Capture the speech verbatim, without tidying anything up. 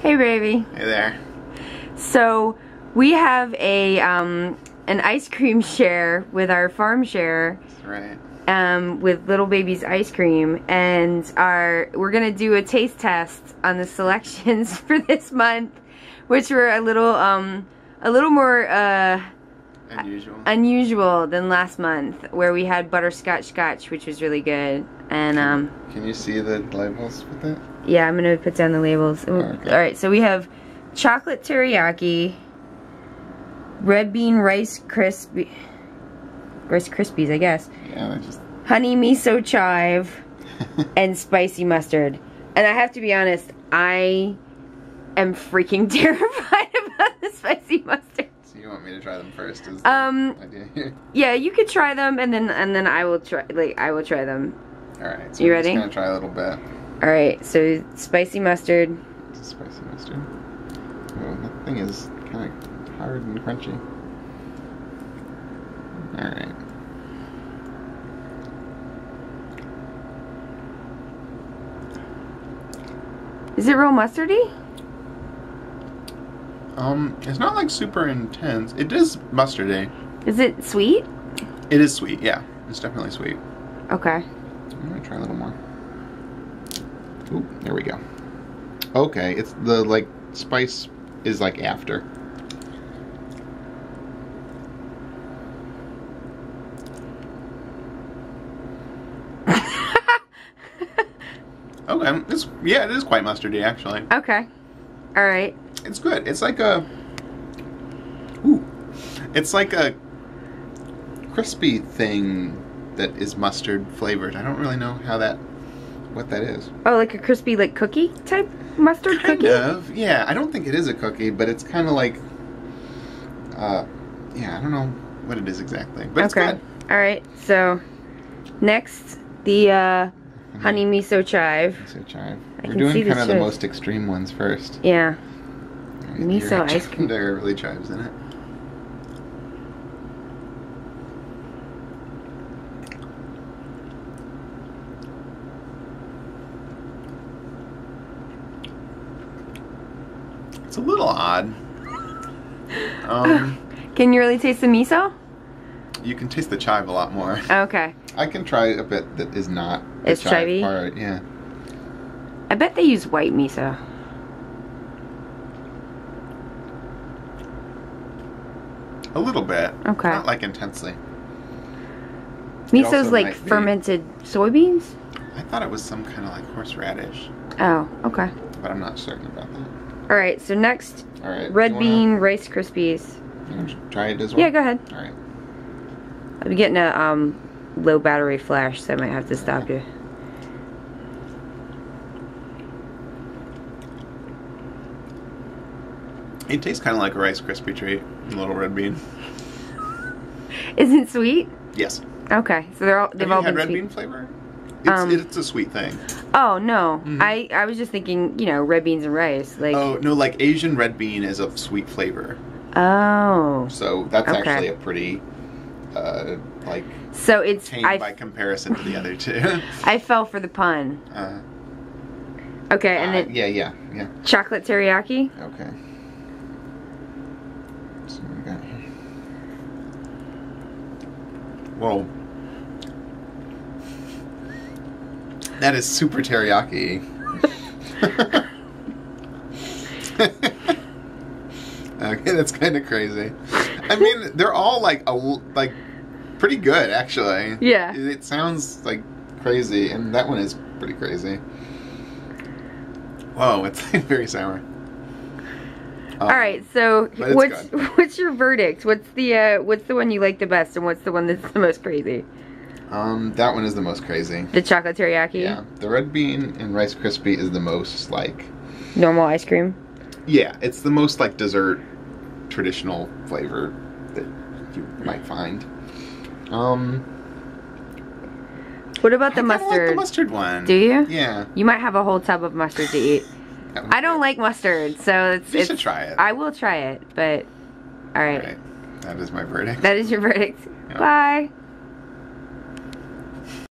Hey baby. Hey there. So we have a um, an ice cream share with our farm share. That's right. Um, with Little Baby's ice cream, and our we're gonna do a taste test on the selections for this month, which were a little um a little more uh unusual unusual than last month, where we had butterscotch scotch, which was really good. And um can you see the labels with it? Yeah, I'm gonna put down the labels. Oh, okay. All right, so we have chocolate teriyaki, red bean rice crispy rice krispies, I guess. Yeah, I just honey miso chive and spicy mustard. And I have to be honest, I am freaking terrified about the spicy mustard. So you want me to try them first? Is um, the idea here? Yeah, you could try them, and then and then I will try. Like I will try them. All right. So you ready? I'm just gonna try a little bit. All right. So spicy mustard. It's a spicy mustard. Oh, that thing is kind of hard and crunchy. All right. Is it real mustardy? Um, it's not like super intense. It is mustardy. Is it sweet? It is sweet, yeah. It's definitely sweet. Okay. I'm gonna try a little more. Ooh, there we go. Okay, it's the, like, spice is, like, after. Okay, it's, yeah, it is quite mustardy, actually. Okay. All right. It's good. It's like a... Ooh. It's like a crispy thing that is mustard flavored. I don't really know how that... what that is. Oh, like a crispy, like, cookie type mustard kind cookie? Kind of. Yeah, I don't think it is a cookie, but it's kind of like... Uh, yeah, I don't know what it is exactly, but okay. It's good. All right, so next, the... Uh, honey miso chive. Miso chive. We're doing kind of the most extreme ones first. Yeah. Miso ice cream. There are really chives in it. It's a little odd. Um, can you really taste the miso? You can taste the chive a lot more. Okay. I can try a bit that is not the it's chive chivey. Part, yeah. I bet they use white miso. A little bit. Okay. Not like intensely. Miso's like fermented soybeans? I thought it was some kind of like horseradish. Oh, okay. But I'm not certain about that. All right, so next, All right, red bean Rice Krispies. You wanna try it as well? Yeah, go ahead. All right. I'm getting a um, low battery flash, so I might have to stop you. It tastes kind of like a Rice Krispie treat, a little red bean. Is it sweet? Yes. Okay, so they're all they've all been sweet. Have you had red bean flavor? It's, um, it's a sweet thing. Oh no, mm-hmm. I I was just thinking, you know, red beans and rice. Like oh no, like Asian red bean is a sweet flavor. Oh. So that's okay. Actually a pretty. Uh, like so it's tamed by comparison to the other two. I fell for the pun. Uh, okay, and uh, then yeah, yeah, yeah. Chocolate teriyaki. Okay. So we got here. Whoa, that is super teriyaki. Okay, that's kind of crazy. I mean, they're all like a, like pretty good actually. Yeah. It, it sounds like crazy, and that one is pretty crazy. Whoa, it's like very sour. Um, all right, so what's good. What's your verdict? What's the uh, what's the one you like the best, and what's the one that's the most crazy? Um, that one is the most crazy. The chocolate teriyaki. Yeah. The red bean and Rice Krispie is the most like normal ice cream. Yeah, it's the most like dessert. Traditional flavor that you might find. Um, what about the mustard? I like the mustard one. Do you? Yeah. You might have a whole tub of mustard to eat. I don't like mustard, so it's. You it's, should try it. I will try it, but all right. All right. That is my verdict. That is your verdict. Yep. Bye.